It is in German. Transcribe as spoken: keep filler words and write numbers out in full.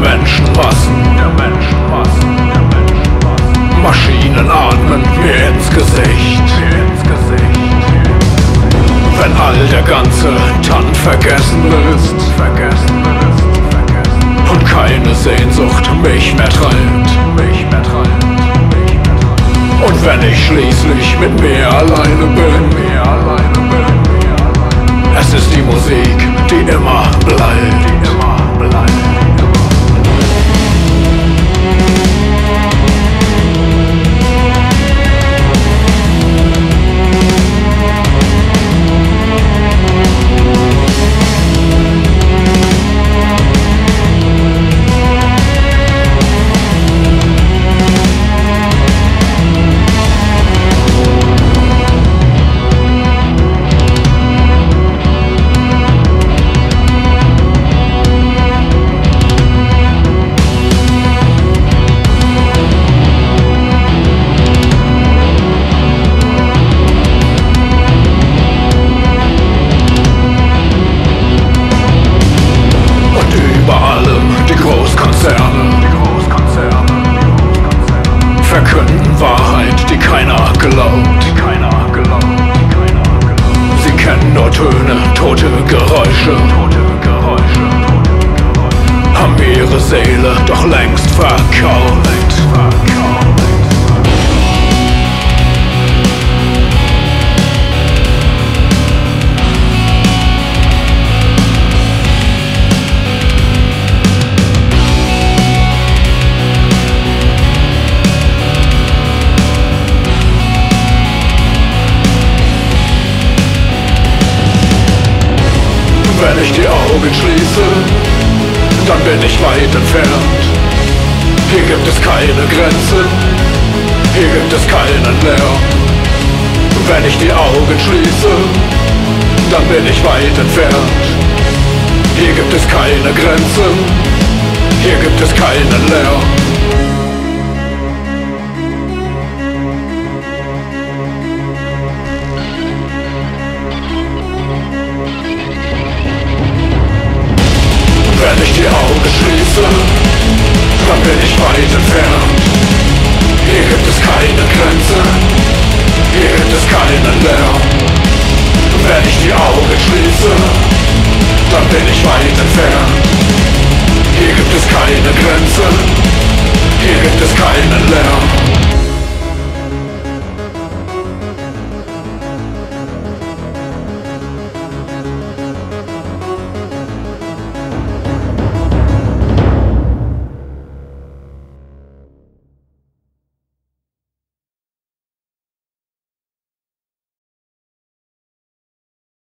der Menschen passen, der Menschen passen, der Menschen passen. Maschinen atmen mir ins Gesicht, mir ins Gesicht. Wenn all der ganze Tann vergessen ist, vergessen ist, vergessen. Und keine Sehnsucht mich mehr treibt, mich mehr treibt. Und wenn ich schließlich mit mir alleine bin, mir alleine bin. Es ist die Musik, die immer bleibt, die immer bleibt. Verkünden Wahrheit, die keiner glaubt, die keiner glaubt, die keiner glaubt. Sie kennen nur Töne, tote Geräusche, tote Geräusche, tote Geräusche. Haben ihre Seele doch längst verkauft, längst verkauft. Wenn ich die Augen schließe, dann bin ich weit entfernt. Hier gibt es keine Grenzen, hier gibt es keinen Lärm. Wenn ich die Augen schließe, dann bin ich weit entfernt. Hier gibt es keine Grenzen, hier gibt es keinen Lärm.